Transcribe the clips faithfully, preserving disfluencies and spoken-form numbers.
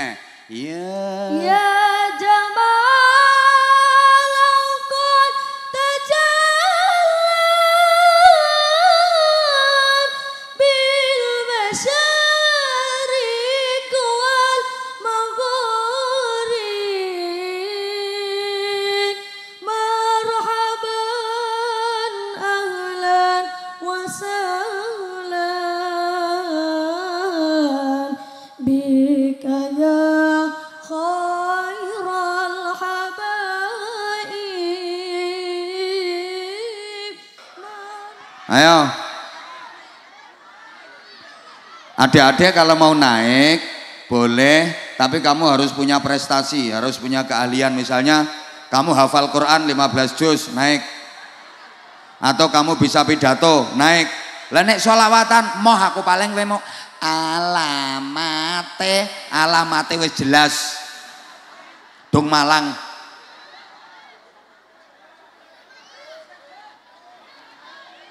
Nene. Ya. Ya Jamal Al-Qad Tajallam Bil Masyariq Wal Maghrib Marhaban Ahlan Wasahlan Bika Ya Ayo, adik-adik kalau mau naik boleh, tapi kamu harus punya prestasi, harus punya keahlian. Misalnya kamu hafal Quran lima belas juz, naik. Atau kamu bisa pidato, naik. Lah nek sholawatan, moh aku paling wemo alamate, alamate wis jelas. Dung Malang.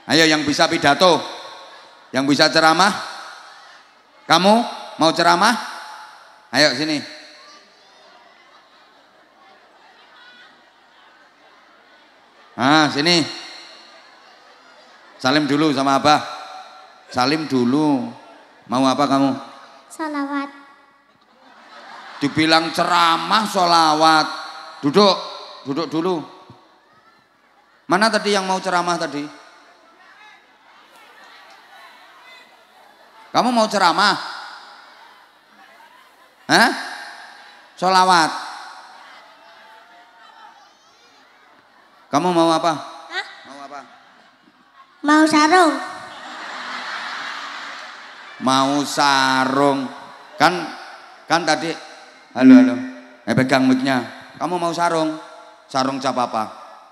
Ayo yang bisa pidato, yang bisa ceramah, kamu mau ceramah? Ayo sini. Ah sini. Salim dulu sama Abah. Salim dulu. Mau apa kamu? Sholawat. Dibilang ceramah sholawat. Duduk, duduk dulu. Mana tadi yang mau ceramah tadi? Kamu mau ceramah? Hah? Sholawat. Kamu mau apa? Hah? Mau apa? Mau sarung. Mau sarung. Kan kan tadi halo halo. Eh pegang mic-nya. Kamu mau sarung? Sarung cap apa?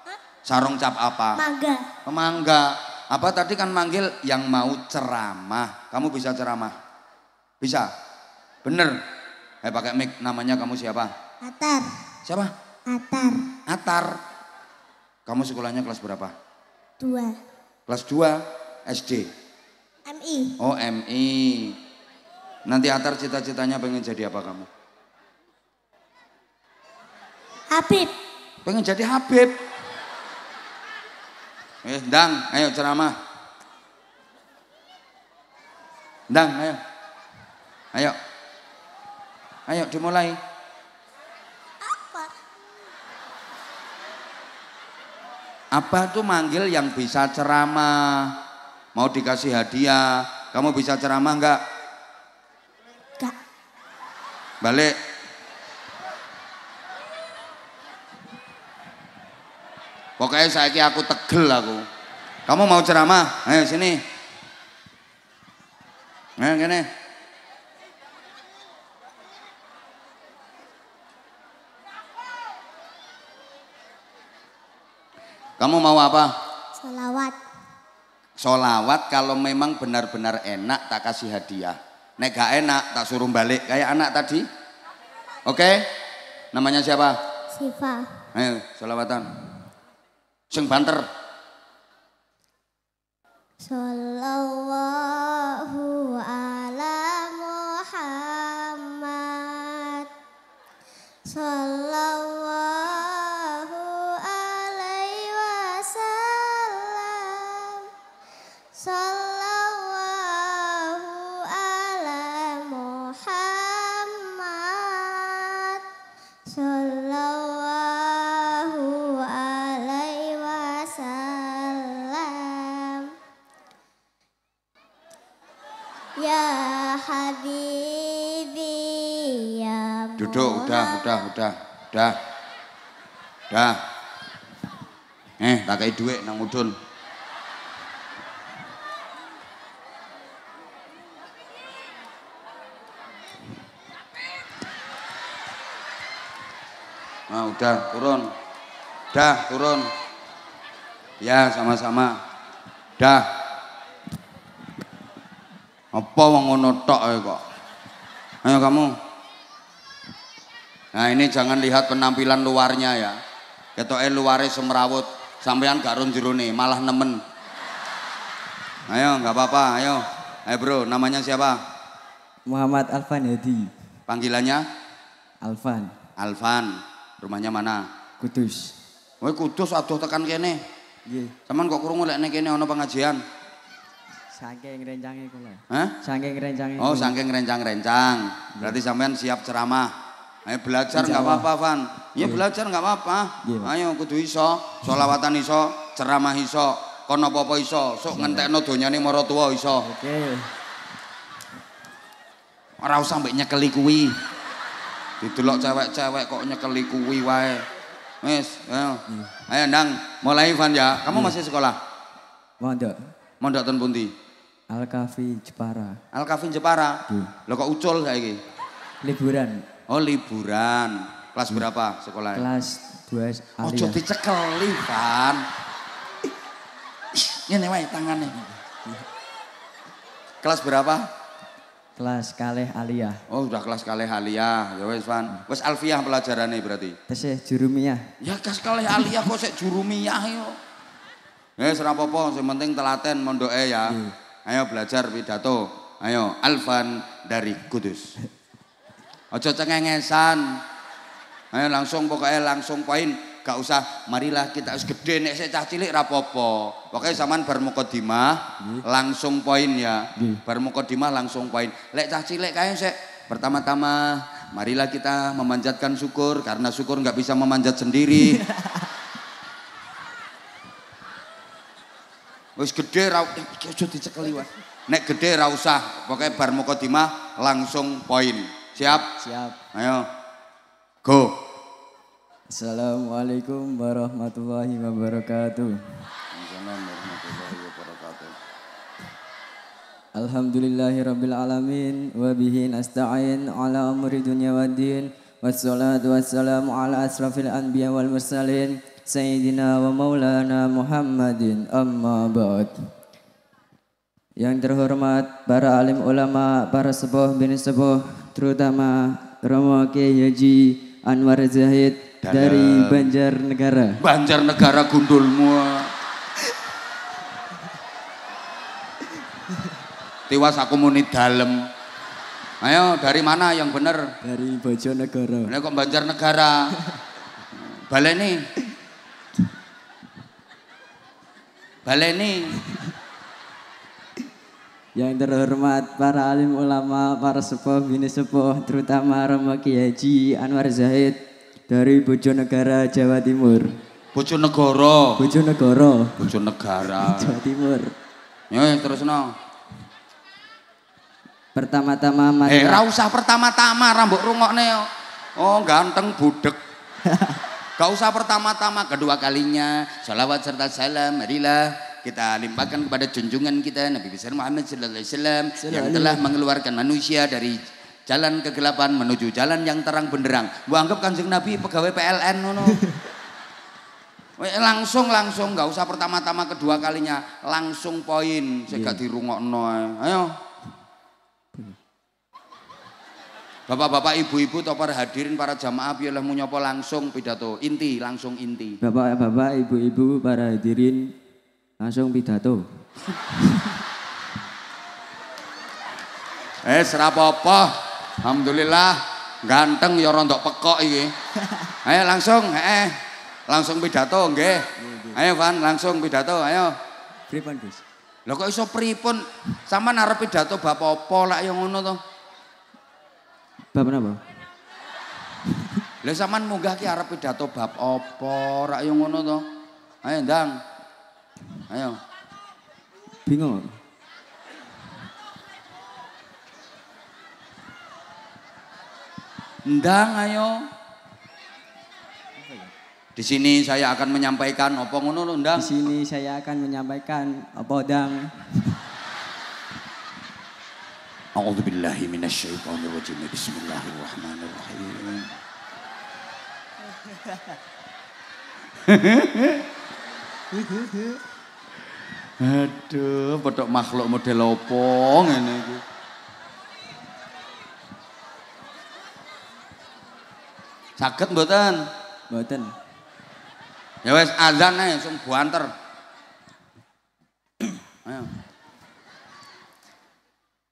Hah? Sarung cap apa? Mangga. Mangga. Apa tadi kan manggil yang mau ceramah. Kamu bisa ceramah? Bisa? Bener? Eh pakai mic, namanya kamu siapa? Atar. Siapa? Atar. Atar. Kamu sekolahnya kelas berapa? Dua. Kelas dua? S D? M I. Oh M I. Nanti Atar cita-citanya pengen jadi apa kamu? Habib. Pengen jadi Habib? Eh, Dang, ayo ceramah. Dang, ayo. Ayo. Ayo dimulai. Apa? Apa tuh manggil yang bisa ceramah. Mau dikasih hadiah. Kamu bisa ceramah enggak? Enggak. Balik. Pokoknya saiki aku tegel aku. Kamu mau ceramah? Ayo sini. Nah, gini. Kamu mau apa? Sholawat. Sholawat kalau memang benar-benar enak tak kasih hadiah. Nek gak enak tak suruh balik kayak anak tadi. Oke? Okay? Namanya siapa? Siva. Ayo sholawatan. Sing banter. Sallallahu ala Muhammad. Sallallahu alaihi wasallam. Sallallahu ala Muhammad. Sallallahu Ya Habibi ya Muhammad. Duduk, udah, udah, udah, udah, udah. Eh, pakai duit nang udun. Nah, udah turun, udah turun. Ya, sama-sama. Udah. Apa wong ngono tok ae kok. Ayo kamu. Nah, ini jangan lihat penampilan luarnya ya. Ketoke luare semrawut, sampean gak ron jerone, malah nemen. Ayo, enggak apa-apa, ayo. Ayo, Bro, namanya siapa? Muhammad Alfan Hadi. Panggilannya? Alfan. Alfan, rumahnya mana? Kudus. Woi Kudus, aduh tekan kene. Nggih. Saman kok kurang lek nek kene ana pengajian. Saking rencange kula. Hah? Saking rencange. Oh, saking rencang-rencang. Berarti sampean siap ceramah. Ayo belajar enggak apa-apa, Van. Ya belajar enggak apa-apa. Ayo kudu iso, sholawatan iso, ceramah iso, kon apa-apa iso, sok ngentekno donyane mara tuwa iso. Oke. Ora usah mbek nyekeli kuwi. Didelok cewek-cewek kok nyekeli kuwi wae. Wis, ayo. Ayo Ndang, mulai Van ya. Kamu masih sekolah? Mondok. Mondok ten pundi? Alkafi Jepara. Alkafi Jepara. Lho kok ucul saiki? Liburan. Oh, liburan. Kelas berapa sekolahnya? Kelas dua. Ojo dicekeli, Van. Ngene wae tangannya. Kelas berapa? Kelas kalih aliyah. Oh, udah kelas kalih aliyah. Ya wis, Van. Wis alfiyah pelajarannya berarti. Tesih jurumiyah. Ya kelas kalih aliyah kok sik jurumiyah yo. Eh, serap apa, yang penting telaten mondoke ya. Ayo belajar pidato. Ayo, Alfan dari Kudus. Ojo cengengesan. Ayo langsung pokoknya langsung poin. Gak usah, marilah kita harus gede nek sik cah cilik rapopo. Pokoknya zaman bermukodimah, langsung poin ya. Bermukodimah langsung poin. Lek cah cilik kae sik pertama-tama, marilah kita memanjatkan syukur karena syukur nggak bisa memanjat sendiri. Wis gede ra ojo dicekeli wae. Nek gede ra usah, pokoke bar muqaddimah langsung poin. Siap? Siap. Ayo. Go. Assalamualaikum warahmatullahi wabarakatuh. Waalaikumsalam warahmatullahi wabarakatuh. Alhamdulillahirabbil alamin wa bihi nasta'in 'ala umuri dunya waddin. Wassalatu wassalamu 'ala asrafil anbiya wal mursalin. Sayyidina wa maulana Muhammadin amma ba'd. Yang terhormat para alim ulama, para sepuh bin sepuh, terutama Romo K. Haji Anwar Zahid Dadah. Dari Banjarnegara. Banjarnegara gundulmu. Tiwas aku muni dalem. Ayo dari mana yang benar? Dari Bojonegoro. Ini kok Banjarnegara? Baleni. Baleni. Yang terhormat para alim ulama, para sepuh bini sepuh, terutama Romo K. Haji Anwar Zahid dari Bojonegoro, Jawa Timur. Bojonegoro. Bojonegoro. Bojonegoro. Jawa Timur. Ya terus no. Pertama-tama mas. Eh, ra usah pertama-tama rambok rungokne. Oh, ganteng budek. Gak usah pertama-tama, kedua kalinya sholawat serta salam marilah kita limpahkan kepada junjungan kita Nabi besar Muhammad sallallahu alaihi wasallam yang telah mengeluarkan manusia dari jalan kegelapan menuju jalan yang terang benderang. Gua anggap Kanjeng Nabi pegawai P L N ngono. Langsung langsung gak usah pertama-tama kedua kalinya langsung poin sing gak dirungokno. Ayo. Bapak-bapak, ibu-ibu, topar hadirin para jamaah biarlah menyopo langsung pidato inti, langsung inti. Bapak-bapak, ibu-ibu, para hadirin langsung pidato. Eh serapopo, alhamdulillah ganteng ya rondok pekok iki. Ayo langsung, eh langsung pidato nggih. Ayo Van langsung pidato, ayo. Pripun Gus? Lho kok iso pripun? Sampeyan arep pidato bapak apa lak ya ngono to? Bab napa? Lha sampean munggah ki arep pidato bab apa? Rak yo ngono to. Ayo Ndang. Ayo. Bingung. Ndang ayo. Di sini saya akan menyampaikan apa ngono lho Ndang? Di sini saya akan menyampaikan apa Ndang? A'udzubillahi minasyaitonir rajim. Bismillahirrahmanirrahim. Aduh, petok makhluk model opo ngene iki. Saged mboten? Mboten. Ya wis azan ae langsung buanter. Ayo.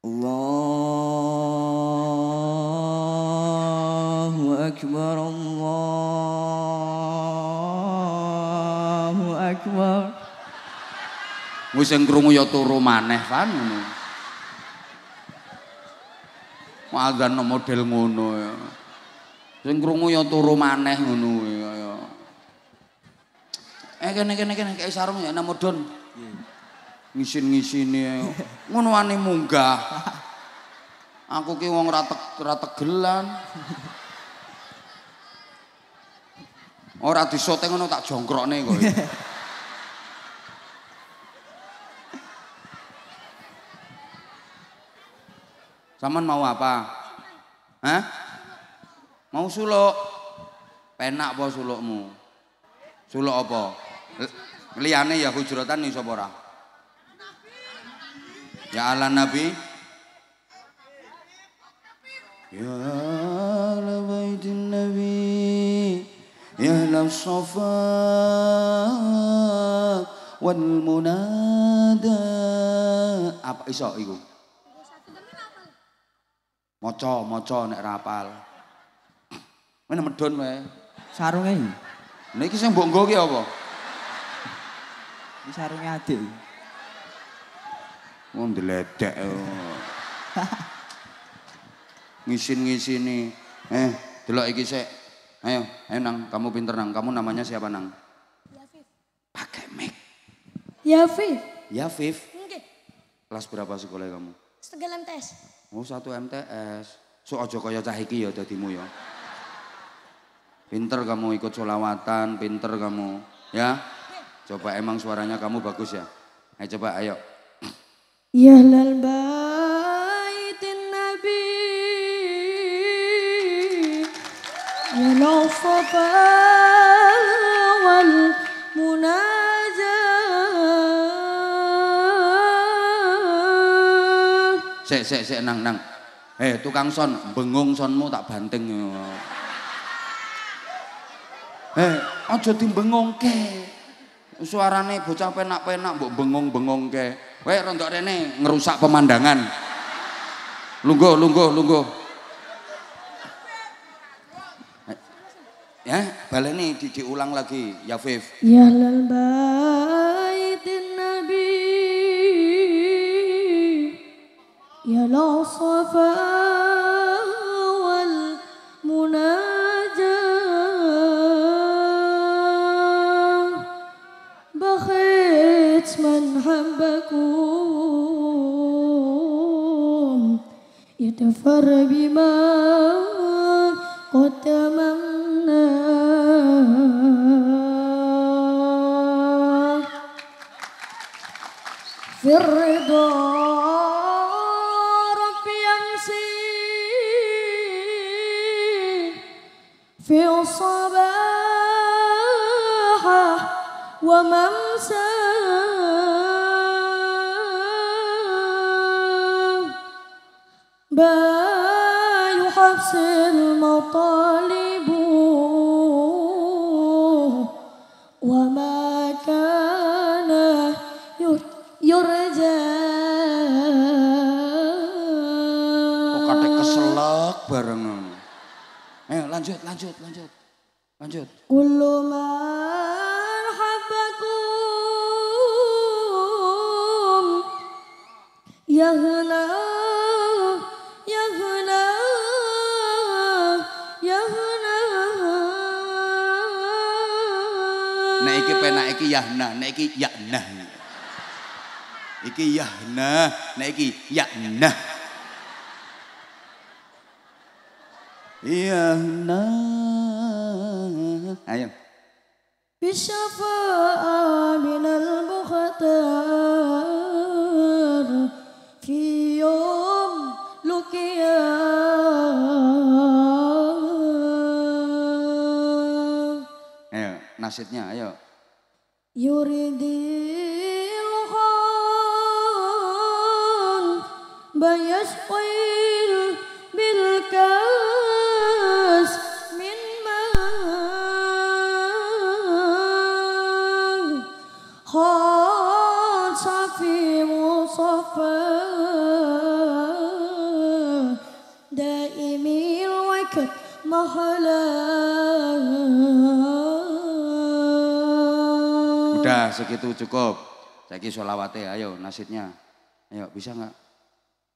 Allahu Wis sing krungu ya turu maneh kan ngono. Mazan model ngono ya. Sing krungu ya turu maneh ngono kaya. Eh kene-kene kene kaya sarung ya namo don. Ngisin-ngisine ngono ane munggah. Aku ki wong ra tegelan. Ora disote ngono tak jongkrokne kok. Saman mau apa? Hah? Mau suluk? Penak apa sulukmu? Suluk apa? Liyane ya hujratan iso apa ora? Ya Allah Nabi. Ya ala baitin Nabi. Ya ala Safa wal munada. Apa iso iku? Moco, moco, nek rapal. Mana medon wae. Sarunge. Niki sing mbok nggo ki apa? Iki sarunge adik. Wong diledek. Ngisin-ngisini. Eh, delok iki sik. Ayo, ayo nang, kamu pinter nang. Kamu namanya siapa nang? Yafif. Pakai mic. Yafif. Yafif. Nggih. Kelas berapa sekolah kamu? Setengah M T S. Oh satu M T S, so aja kaya cah iki ya dadimu ya. Pinter kamu ikut sholawatan, pinter kamu, ya. Coba emang suaranya kamu bagus ya. Ayo coba ayo. Ya lal baitin Nabi, ya lal safa wal munah. Sek, sek, sek, nang, nang. Eh, hey, tukang son, bengong sonmu tak banting. Eh, aja dibengong ke. Suarane bocah penak-penak, mbok bengong-bengong ke. Weh, rontok rene ngerusak pemandangan. Lungguh, lungguh, lungguh. Ya, baleni di diulang lagi, Yafif. Ya lal baitin Nabi. Ya la safa wal munajah bakhit man habbakum yatafar bima qadamna. Firda في الصباح وممساه باي حبس المطالب وما كان يرجى. Kok kate keselak bareng. Ayo lanjut, lanjut, lanjut, lanjut. Kullu man habbakum yahna, yahna, yahna. Nek iki penak iki yahna, nek iki yahna. Iki yahna, nek iki yahna. Ya nah, ayo. Bishafa'a minal mukhtar fi yawm luqiyah. Ayo, nasidnya ayo. Yuridil khal bayashqil bilkal Udah segitu cukup. Saiki sholawate, ayo nasidnya. Ayo, bisa nggak?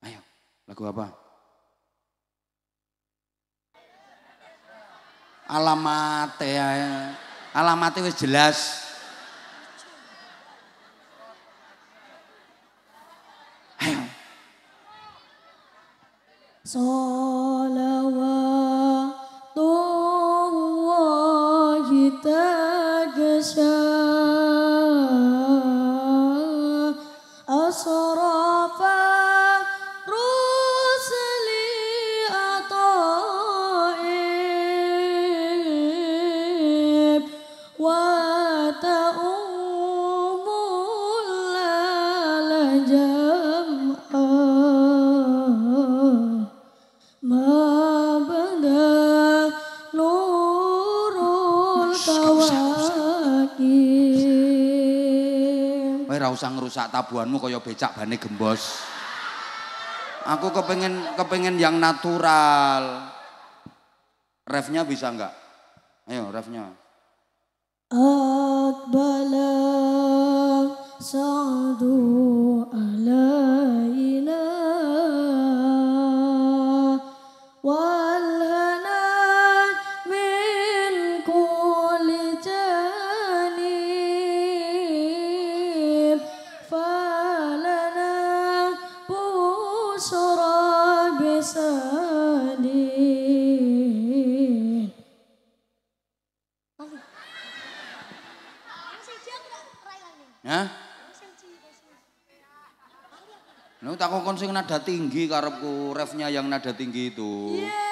Ayo, lagu apa? Alamat ya. Alamatnya wis jelas. Ayo. Shalawatullahi tagasya usah ngerusak tabuhanmu kaya becak bane gembos. Aku kepengen kepengen yang natural. Refnya bisa enggak? Ayo refnya. Aqbala sa'du alaina takon kon sing nada tinggi karepku, refnya yang nada tinggi itu. Yeah.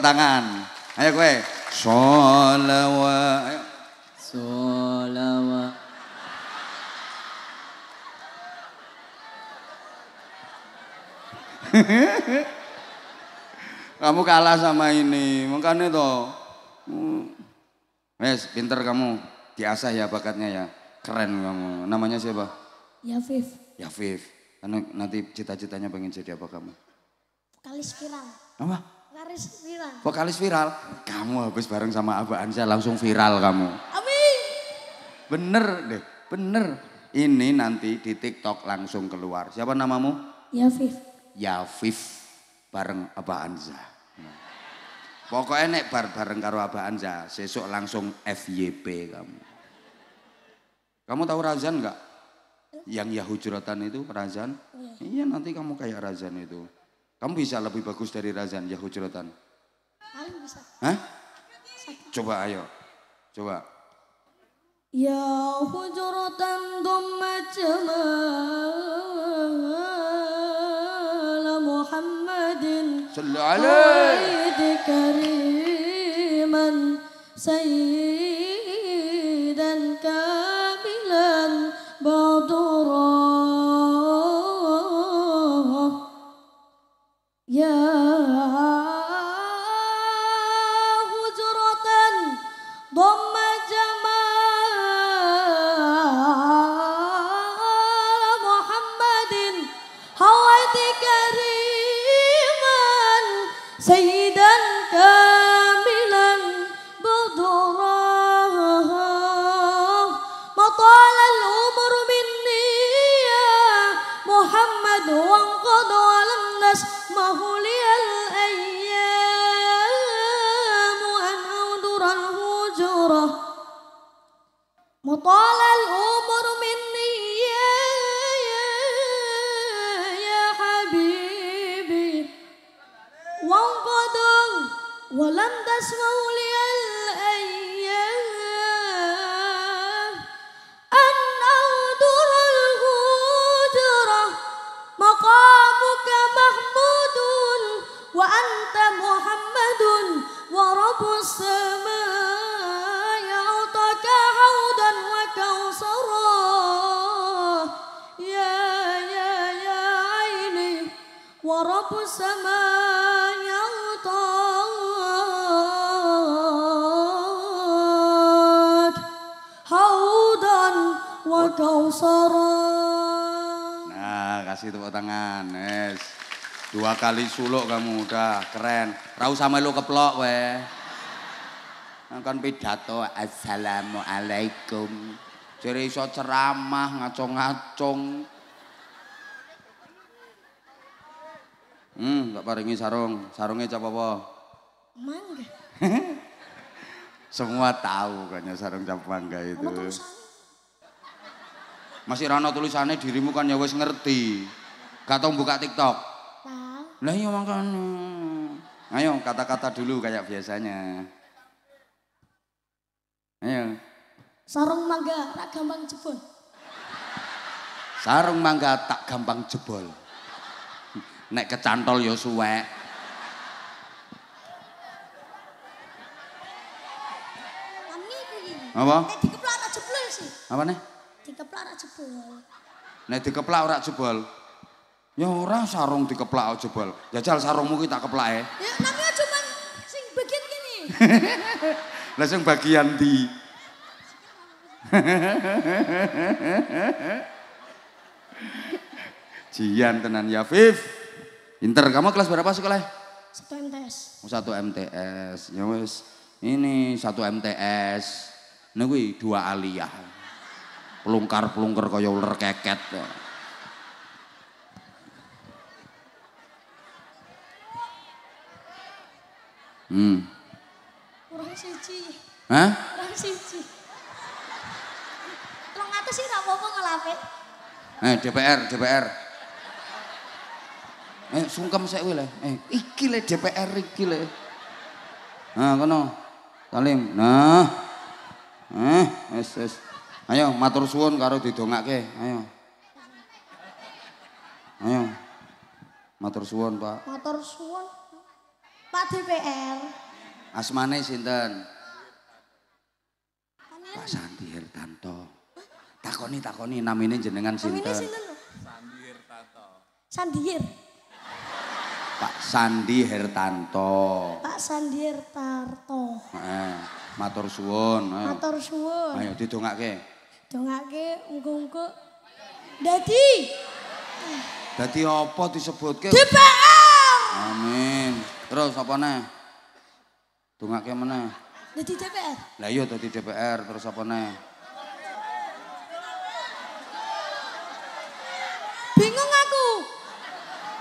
Tangan, ayo kue, sholawat, ayo, sholawat. Kamu kalah sama ini, makanya toh, wes pinter kamu, diasah ya bakatnya ya, keren kamu. Namanya siapa? Yafif. Yafif, karena nanti cita-citanya pengen jadi apa kamu? Vokalis viral. Apa? Vokalis viral. Vokalis viral. Kamu habis bareng sama Abah Ansyah langsung viral kamu. Amin. Bener deh, bener. Ini nanti di TikTok langsung keluar. Siapa namamu? Yafif. Yafif bareng Abah Ansyah. Pokoknya nek bar bareng karo Abah Ansyah, sesuk langsung F Y P kamu. Kamu tahu Razan nggak? Yang Yahujuratan itu Razan. Oh, iya. Iya nanti kamu kayak Razan itu. Kamu bisa lebih bagus dari Razan, ya Hujuratan. Paling bisa. Hah? Coba ayo, coba. Ya Hujuratan dumma jamala Muhammadin sallallahu alaihi kariman sayyidan kamilan badura. Ya hujuratan dhamma jamal Muhammadin hawaiti kariman sayyidan kamilan budurah matala al-umur minni ya Muhammad. Walam tasma'u lil ayyam an awdurul hujrah maqamuka mahmudun wa anta muhammadun wa rabbus samaa'i ya'taka haudan wa kawsara ya ya ya aini wa rabbus samaa'i Sorong. Nah, kasih tepuk tangan. Yes. Dua kali suluk kamu udah keren. Rau sama lu keplok weh. Kan pidato assalamualaikum. Jadi iso ceramah ngacong-ngacong. Hmm, enggak paringi sarung. Sarungnya cap apa? Mangga. Semua tahu kayaknya sarung cap mangga itu. Masih rano tulisannya dirimu kan ya wes ngerti. Gak tau buka TikTok. Tahu. Lah iya makan. Ayo kata-kata dulu kayak biasanya. Ayo. Sarung mangga tak gampang jebol. Sarung mangga tak gampang jebol. Nek kecantol ya suwek. Apa? Nek dikeplak tak jebol sih. Apa nih? Dikeplak ora jebol. Nek dikeplak ora jebol. Ya ora sarung dikeplak jebol. Jajal sarungmu ki tak keplake. Ya tapi cuma sing bagian kene. Lah sing bagian di. Jian tenan Yafif. Inter, kamu kelas berapa sekolah? satu M T S. satu M T S. Ya wis. Ini satu M T S. Niku dua aliyah. Pelungkar-pelungkar kaya ular keket. Hmm. Kurang siji. Hah? Kurang siji. Tolong atas sih gak apa-apa ngelapik. Eh D P R, D P R. Eh sungkem sekowe le. Eh iki le D P R iki le. Nah kono. Salim. Nah. Eh wis wis. Ayo matur suwun karo didongake. Ayo. Ayo. Matur suwun, Pak. Matur suwun. Pak D P R. Asmane sinten? Pak Sandi Hirtanto. Takoni takoni namine jenengan sinten? Namine sinten lho? Sandi Hirtanto. Sandi Hir. Pak Sandi Hirtanto. Pak Sandi Hirtanto. Heeh. Matur suwun. Ayo. Matur suwun. Ayo didongake. Dongake ngungku dadi dadi apa disebutke D P R. Amin. Terus apa neh dongake meneh dadi D P R. Lah iya dadi D P R terus apa neh bingung aku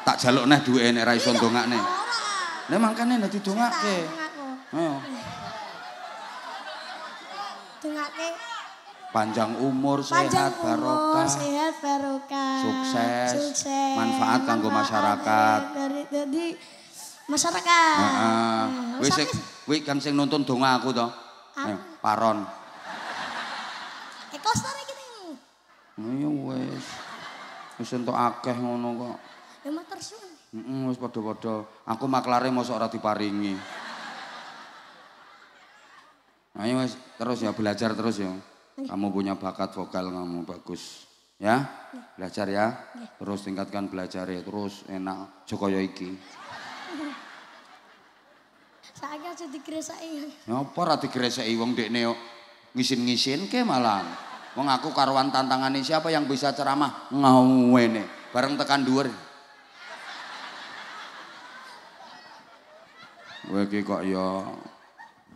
tak jaluk neh duwe nek ra iso dongakne lha mangkane dadi dongake. Ayo dongake panjang umur, panjang sehat, barokah, sehat, barokah, sukses, sukses, manfaat kanggo masyarakat. Jadi masyarakat. Heeh. Wis wis kan sing nonton donga aku to. Eh, paron. Eko sare iki ning. Ya wis. Wis entuk akeh ngono kok. Ya matur suwun. Heeh, wis padha-padha. Aku maklare mosok ora diparingi. Ayo wis terus ya belajar terus ya. Kamu punya bakat vokal kamu bagus, ya? Belajar ya, terus tingkatkan belajar ya, terus enak jokoyo iki. Saya aja dikresai. Apa ra dikresai wong dekne yo ngisin-ngisin ke malam. Wong aku karuan tantangane siapa yang bisa ceramah ngawene bareng tekan dhuwur. Kowe iki kok ya.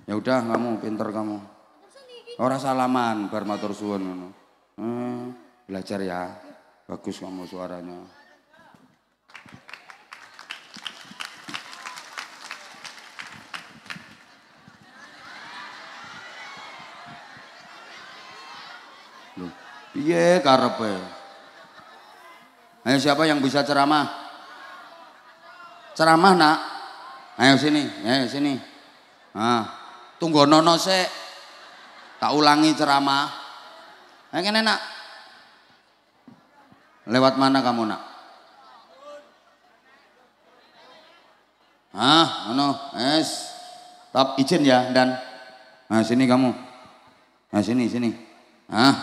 Ya udah kamu pinter kamu. Ora salaman bar matur suwun ngono. Hmm, belajar ya. Bagus kamu suaranya. Loh, piye karepe? Ayo siapa yang bisa ceramah? Ceramah, Nak. Ayo sini, ayo sini. Nah, tunggono sik. Tak ulangi ceramah. Nah, kene nak. Lewat mana kamu nak? Ah, ngono. Es. Tap izin ya, Dan. Nah, sini kamu. Nah, sini, sini. Ah.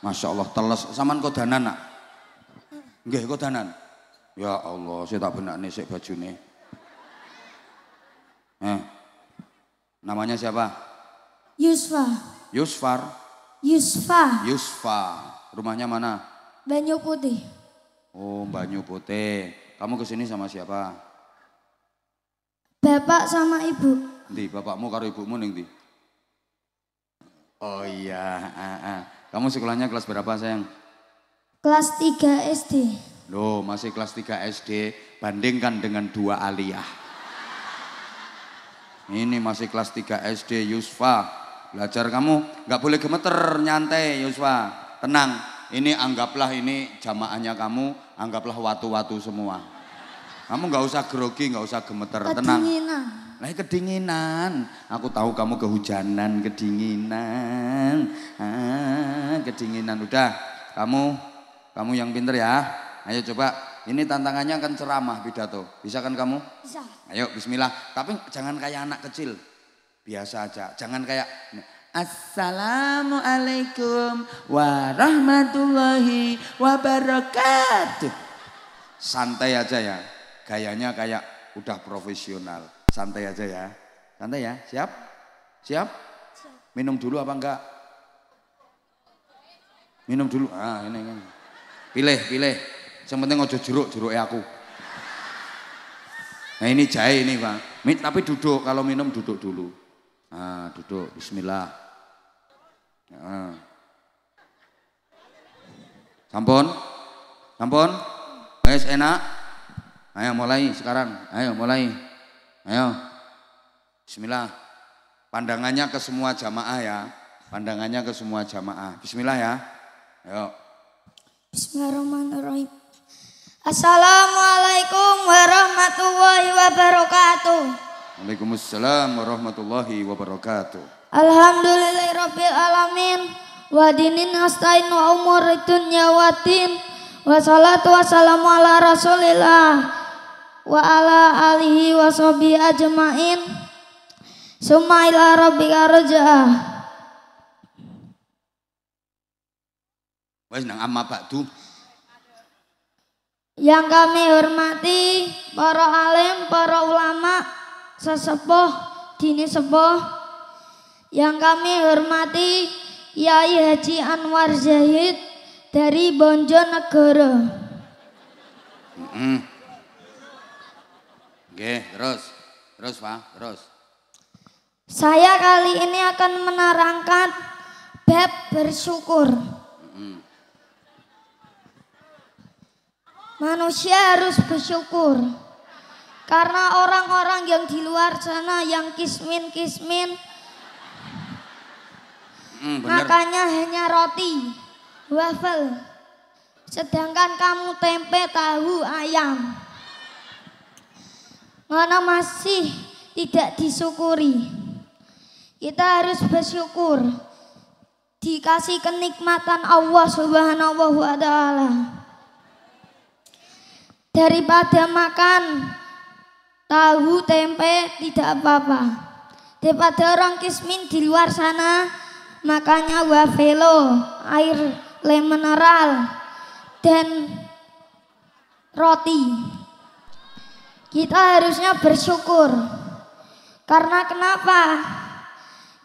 Masya Allah teles saman kodanan nak. Nggih kodanan. Ya Allah, saya tak benakne sik bajune. Eh. Namanya siapa? Yusfa. Yusfar. Yusfa. Yusfa. Rumahnya mana? Banyu Putih. Oh, Banyu Putih. Kamu kesini sama siapa? Bapak sama ibu. Ndi, bapakmu karo ibumu ning ndi? Oh iya, heeh. Kamu sekolahnya kelas berapa sayang? Kelas tiga S D. Loh masih kelas tiga S D, bandingkan dengan dua aliyah. Ini masih kelas tiga S D Yusfa. Belajar kamu, nggak boleh gemeter, nyantai Yusfa. Tenang, ini anggaplah ini jamaahnya kamu, anggaplah watu-watu semua. Kamu nggak usah grogi, nggak usah gemeter, kedinginan. Tenang. Nah, kedinginan, aku tahu kamu kehujanan, kedinginan, ah, kedinginan. Udah, kamu, kamu yang pinter ya. Ayo coba, ini tantangannya akan ceramah pidato. Bisa kan kamu? Bisa. Ayo, Bismillah. Tapi jangan kayak anak kecil, biasa aja. Jangan kayak Assalamualaikum warahmatullahi wabarakatuh. Santai aja ya, gayanya kayak udah profesional. Santai aja ya, santai ya, siap? Siap? Minum dulu apa enggak? Minum dulu, ah ini kan. Pilih, pilih, yang penting ojo jeruk, jeruknya aku. Nah ini jahe ini Pak, tapi duduk, kalau minum duduk dulu. Nah duduk, bismillah. Nah. Sampun, sampun, guys enak. Ayo mulai sekarang, ayo mulai. Ayo, bismillah. Pandangannya ke semua jamaah ya. Pandangannya ke semua jamaah. Bismillah ya. Ayo. Bismillahirrahmanirrahim. Assalamualaikum warahmatullahi wabarakatuh. Waalaikumsalam warahmatullahi wabarakatuh. Alhamdulillahirabbil alamin wa dinin hastain wa umuri dunya watin. Wassalatu wassalamu ala rasulillah. Wa ala alihi wa sahbihi ajma'in. Summa ila rabbika raja'ah. Wes nang amma ba'du. Yang kami hormati para alim, para ulama, sesepuh, dini sepuh. Yang kami hormati Kiai Haji Anwar Zahid dari Bojonegoro. Mm-hmm. Oke, terus, terus Pak, terus. Saya kali ini akan menerangkan bab bersyukur. Mm-hmm. Manusia harus bersyukur. Karena orang-orang yang di luar sana yang kismin-kismin. Mm, makanya hanya roti, waffle. Sedangkan kamu tempe, tahu, ayam. Mana masih tidak disyukuri. Kita harus bersyukur dikasih kenikmatan Allah Subhanahu wa ta'ala. Daripada makan tahu tempe tidak apa-apa. Daripada orang kismin di luar sana makanya wafelo, air le mineral dan roti. Kita harusnya bersyukur. Karena kenapa?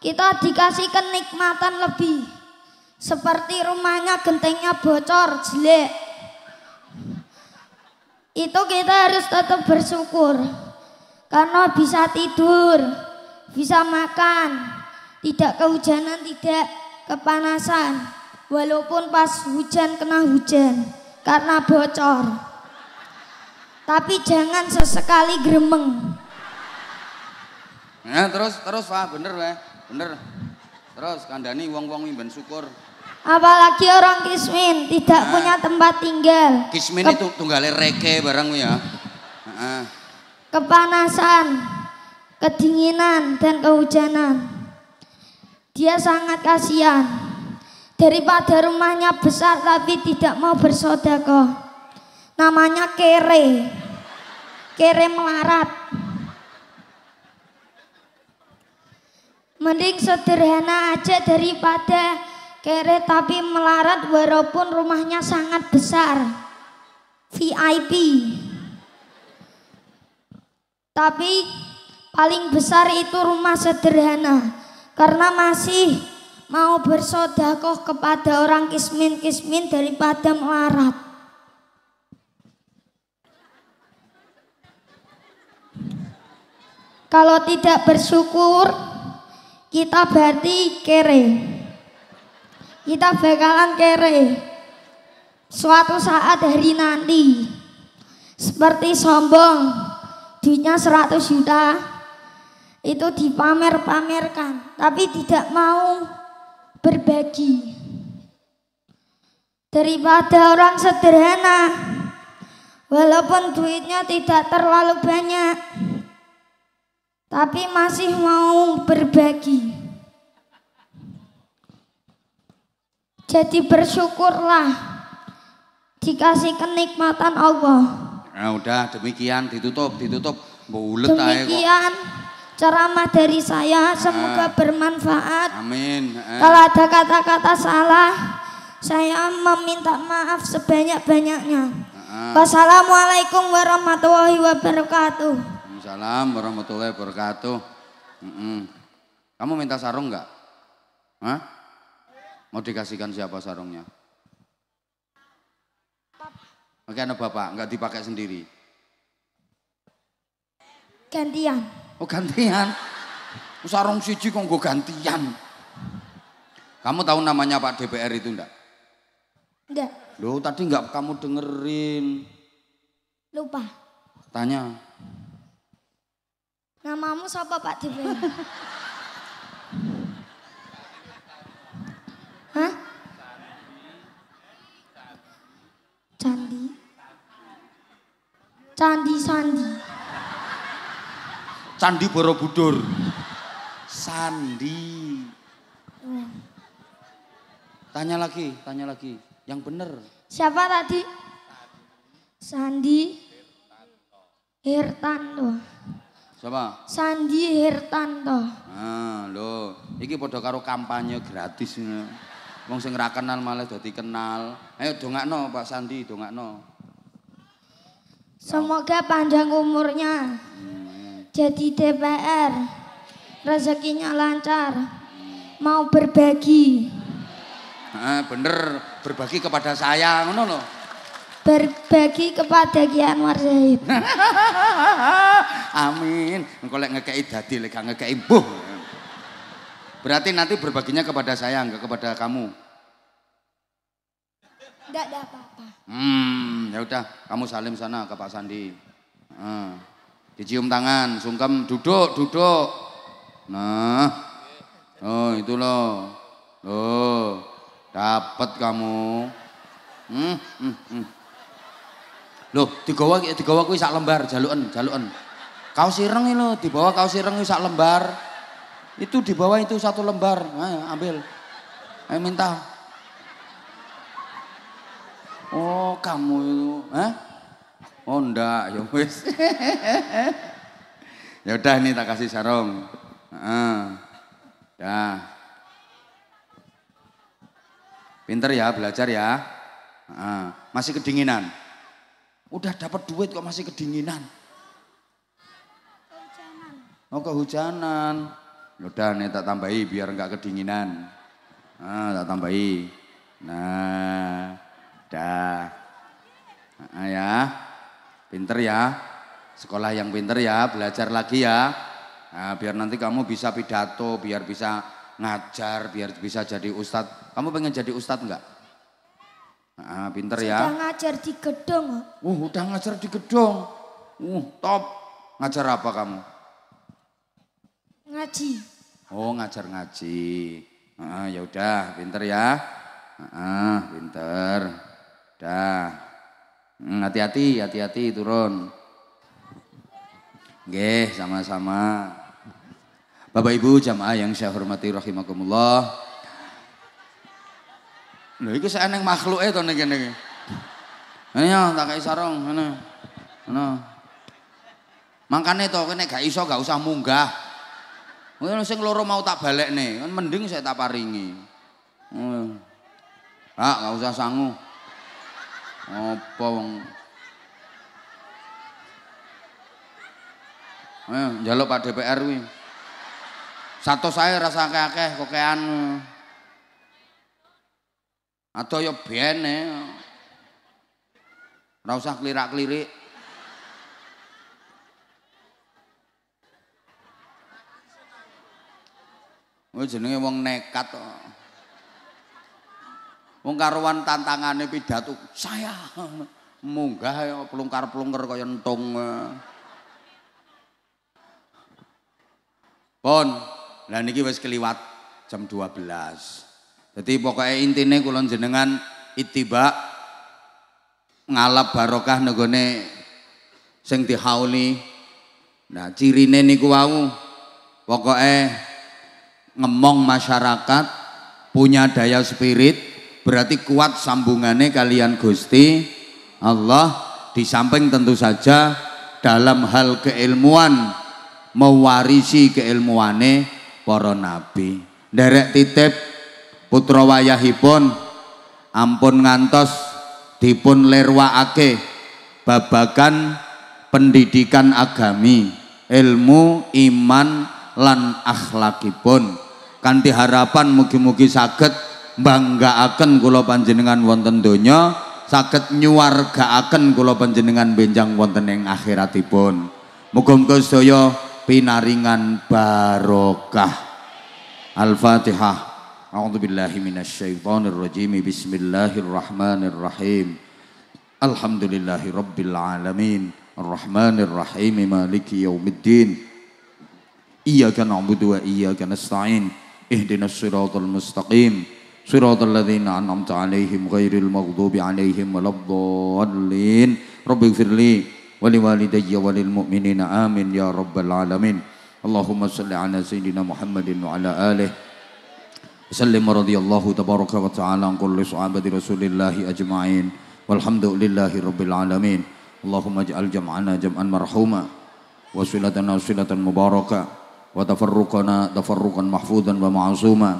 Kita dikasih kenikmatan lebih. Seperti rumahnya gentengnya bocor, jelek. Itu kita harus tetap bersyukur. Karena bisa tidur, bisa makan, tidak kehujanan, tidak kepanasan. Walaupun pas hujan kena hujan karena bocor. Tapi jangan sesekali gremeng. Nah, terus terus Pak, bener ya, bener. Terus kandani wong-wong mimben syukur. Apalagi orang kismin tidak nah, punya tempat tinggal. Kismin Kep itu tunggale reke barang ya. Nah. Kepanasan, kedinginan dan kehujanan. Dia sangat kasihan, daripada rumahnya besar tapi tidak mau bersedekah. Namanya kere, kere melarat. Mending sederhana aja daripada kere tapi melarat walaupun rumahnya sangat besar, V I P. Tapi paling besar itu rumah sederhana. Karena masih mau bersedekah kepada orang kismin-kismin daripada melarat. Kalau tidak bersyukur, kita berarti kere. Kita bakalan kere suatu saat hari nanti. Seperti sombong, duitnya seratus juta. Itu dipamer-pamerkan, tapi tidak mau berbagi. Daripada orang sederhana, walaupun duitnya tidak terlalu banyak, tapi masih mau berbagi. Jadi bersyukurlah dikasih kenikmatan Allah. Nah udah demikian ditutup, ditutup. Bulet demikian ceramah dari saya, semoga bermanfaat. Amin. Eh. Kalau ada kata-kata salah, saya meminta maaf sebanyak-banyaknya. Eh. Wassalamualaikum warahmatullahi wabarakatuh. Waalaikumsalam warahmatullahi wabarakatuh. Mm-mm. Kamu minta sarung nggak? Hah? Mau dikasihkan siapa sarungnya? Oke, anak bapak, nggak dipakai sendiri. Gantian. Oh gantian, sarung siji kok gue gantian. Kamu tahu namanya Pak D P R itu enggak? Enggak. Loh tadi enggak kamu dengerin. Lupa. Tanya. Namamu siapa Pak D P R? Hah? Candi. Candi Sandi. Candi Borobudur, Sandi. Tanya lagi, tanya lagi, yang bener. Siapa tadi? Sandi Hirtanto. Siapa? Sandi Hirtanto. Nah, loh, iki podo karo kampanye gratis. Wong sing ra kenal malah dadi kenal. Ayo dongakno Pak Sandi, dongakno. Semoga panjang umurnya. Jadi D P R, rezekinya lancar, mau berbagi. Nah, bener, berbagi kepada saya, ngono loh. Berbagi kepada Ki Anwar Zahid. Amin. Engko lek ngekeki dadi lek ngekeki mbuh. Berarti nanti berbaginya kepada saya, enggak kepada kamu. Enggak ada apa-apa. Hmm, ya udah, kamu salim sana ke Pak Sandi. Nah. Dicium tangan, sungkem, duduk, duduk. Nah, oh itu loh, oh dapat kamu. Hmm, hmm, hmm. Loh, digawa, digawa kuwi sak lembar, jaluan, jaluan. Kaos ireng iki lho, dibawa kaos ireng sak lembar. Itu dibawa itu satu lembar, nah, ambil. Ayo minta. Oh kamu itu, hah? Oh enggak, ya wis. Ya udah nih tak kasih sarung. Heeh. Dah. Pinter ya belajar ya. Heeh. Masih kedinginan. Udah dapat duit kok masih kedinginan. Kehujanan. Oh kehujanan. Ya udah nih tak tambahi biar enggak kedinginan. Ah, tak tambahi. Nah. Dah. Heeh ya. Pinter ya, sekolah yang pinter ya, belajar lagi ya. Nah, biar nanti kamu bisa pidato, biar bisa ngajar, biar bisa jadi ustadz. Kamu pengen jadi ustadz enggak? Nah, pinter ya. Udah ngajar di gedung. Uh, udah ngajar di gedung. Uh, top. Ngajar apa kamu? Ngaji. Oh, ngajar ngaji. Nah, ya udah, pinter ya. Nah, pinter. Dah. Hati-hati, hati-hati turun. Nggih, sama-sama. Bapak Ibu jamaah yang saya hormati rahimakumullah. Lho iki sak eneng makhluke to ning kene iki. Ayo tak kei sarung ngono. Ngono. Mangkane to kene gak iso gak usah munggah. Ngono sing loro mau tak balekne, kan mending saya tak paringi. Ngono. Ah, gak usah sangu. Apa wong eh, njaluk Pak D P R kuwi. Sato saya rasa akeh-akeh kokean. Atau yo bene. Ora usah klirak-klirik. Kuwi jenenge wong nekat kok. Wong karuan tantangane pidato saya munggah pelungkar-pelungker kaya entung. Pon, lah niki wis keliwat jam dua belas. Jadi pokoknya intine kula jenengan ittiba ngalap barokah nenggone sing dihauli. Nah, cirine niku wau pokoknya ngemong masyarakat punya daya spirit, berarti kuat sambungannya kalian Gusti Allah, di samping tentu saja dalam hal keilmuan mewarisi keilmuane para nabi. Derek titip putra wayahipun ampun ngantos dipun lerwaake babagan pendidikan agami, ilmu, iman lan akhlakipun. Kanthi harapan mugi-mugi saged mbanggaaken kula panjenengan wonten donya, saged nyuwargaaken kula panjenengan benjang wonten ing akhiratipun. Muga-muga sedaya pinaringan barokah. Al-Fatihah. A'udzubillahi minasyaitonirrajim. Bismillahirrahmanirrahim. Alhamdulillahirabbil alamin. Arrahmanirrahim. Maliki yaumiddin. Iyyaka na'budu wa iyyaka nasta'in. Ihdinas siratal mustaqim. Siratal ladzina an'amta 'alaihim ghairil maghdubi 'alaihim waladdallin. Rabbighfirli wa liwalidayya wa lil mu'minina amin ya rabbal alamin. Allahumma shalli ala sayyidina Muhammadin wa ala alihi sallim radhiyallahu tabaraka wa ta'ala an kulli sahabati rasulillahi ajma'in walhamdulillahi rabbil alamin. Allahumma ij'al jam'ana jam'an marhuma wa silatana silatan mubaraka wa tafarruqana tafarruqan mahfuzan wa ma'suma.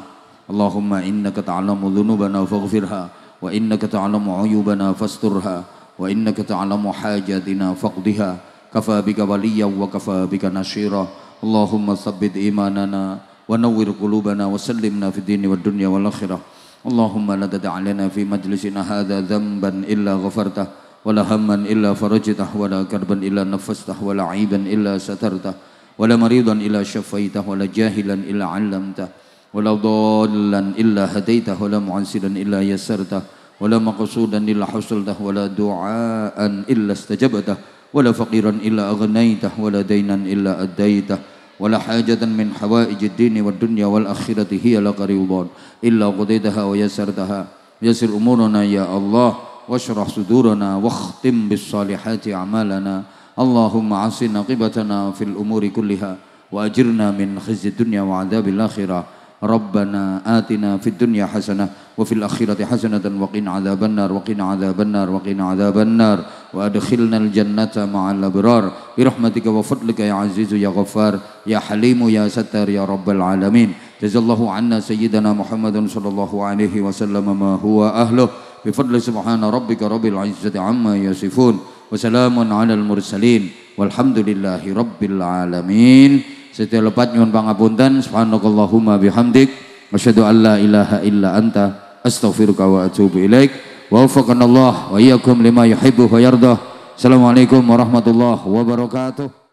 Allahumma innaka ta'lamu dhunubana faghfirha wa innaka ta'lamu 'uyubana fasturha wa innaka ta'lamu hajatina faqdiha kafa bika waliyyan wa kafa bika nasira. Allahumma tsabbit imanana wa nawwir qulubana wa sallimna fid dini wad dunya wal akhirah. Allahumma la tad'a lana fi majlisina hadza dhanban illa ghafartah wa la hamman illa farajtah wa la karban illa nafastah wa la aiban illa satartah wa la maridan illa shafaitah wa la jahilan illa 'allamtah wa la dhallan illa hadaitah wa la mu'ansidan illa yasartah ولا مقصودا إلا حصلته ولا دعاء إلا استجبته ولا فقيرا إلا أغنيته ولا دينا إلا أديته ولا حاجة من حوائج الدين والدنيا والآخرة هي لك رضوان إلا قضيتها ويسرتها. يسر أمورنا يا الله واشرح صدورنا واختم بالصالحات أعمالنا. اللهم عصنا عاقبتنا في الأمور كلها وأجرنا من خزي الدنيا وعذاب الآخرة. Rabbana atina fid dunya hasanah wa fil akhirati hasanatan wa qina adzabannar wa qina adzabannar wa qina adzabannar wa adkhilnal jannata ma'al abrar bi rahmatika wa fadlika ya azizu ya ghaffar ya halimu ya sattar ya rabbal alamin. Jazallahu anna sayyidana Muhammadan sallallahu alaihi wasallam ma huwa ahluh bi fadli subhana rabbika rabbil izzati amma yasifun wa salamun alal mursalin walhamdulillahi rabbil alamin. Setiap lepat nyuwun pangapunten. Subhanakallahumma bihamdik asyhadu an la ilaha illa anta astaghfiruka wa atubu ilaik. Waffaqanallah wa iyyakum lima yuhibbu wa yardah. Assalamualaikum warahmatullahi wabarakatuh.